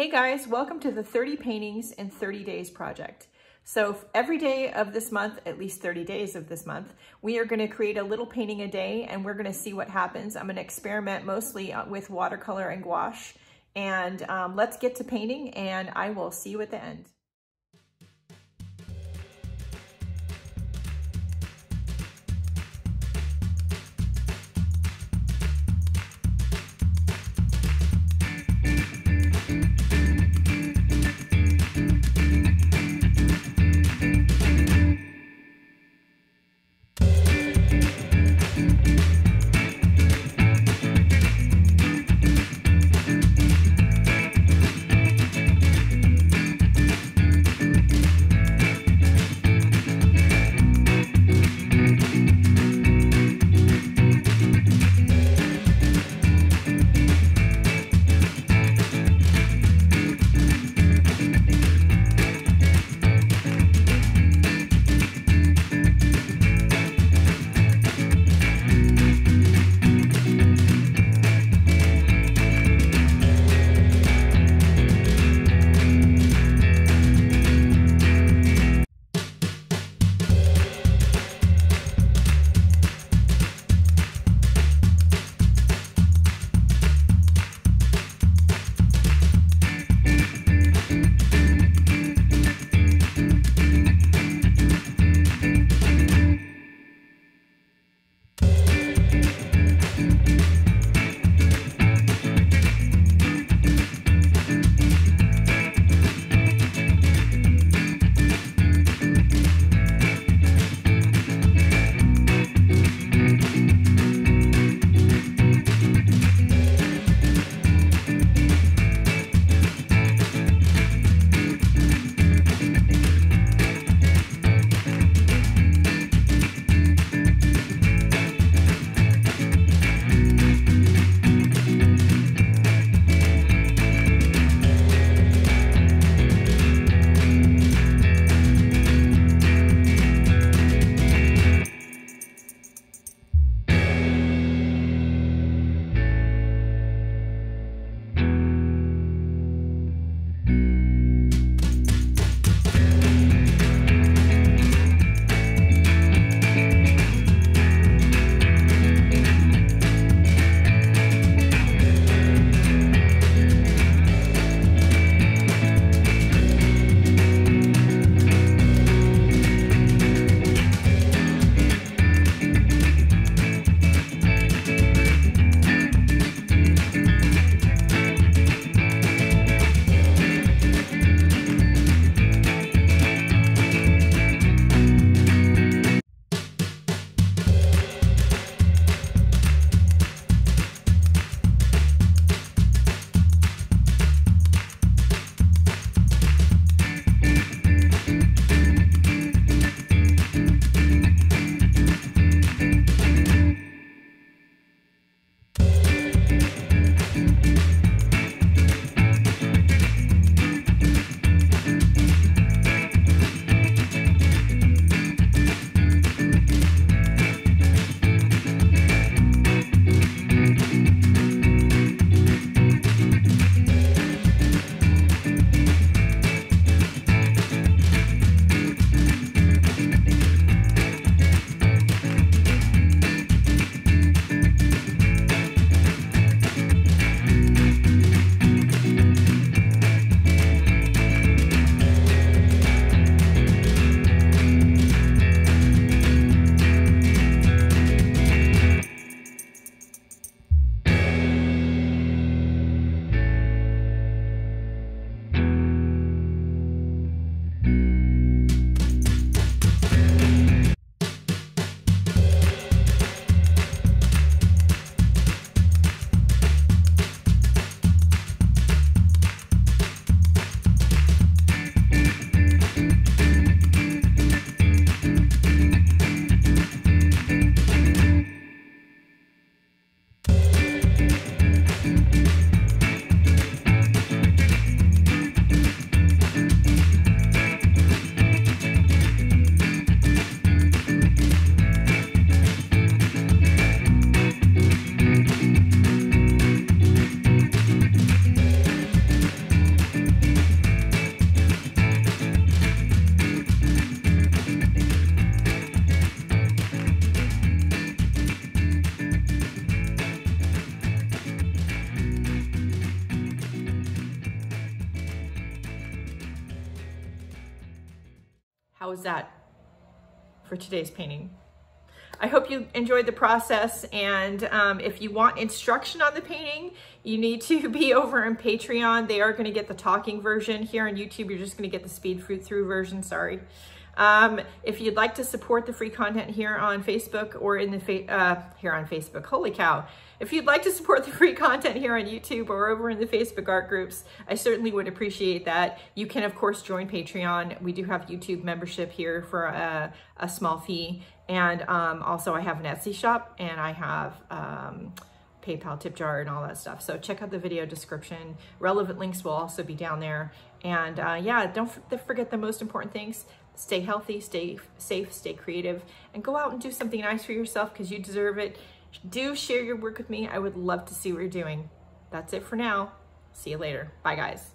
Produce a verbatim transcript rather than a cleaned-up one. Hey guys, welcome to the thirty paintings in thirty days project. So every day of this month, at least thirty days of this month, we are going to create a little painting a day and we're going to see what happens. I'm going to experiment mostly with watercolor and gouache, and um, let's get to painting and I will see you at the end. How is that for today's painting? I hope you enjoyed the process, and um, if you want instruction on the painting, you need to be over on Patreon. They are going to get the talking version. Here on YouTube, you're just going to get the speed through version, sorry. Um, if you'd like to support the free content here on Facebook or in the, fa uh, here on Facebook, holy cow. If you'd like to support the free content here on YouTube or over in the Facebook art groups, I certainly would appreciate that. You can of course join Patreon. We do have YouTube membership here for a, a small fee. And, um, also I have an Etsy shop, and I have, um, PayPal tip jar and all that stuff. So check out the video description. Relevant links will also be down there. And, uh, yeah, don't forget the most important things. Stay healthy, stay safe, stay creative, and go out and do something nice for yourself because you deserve it. Do share your work with me. I would love to see what you're doing. That's it for now. See you later. Bye, guys.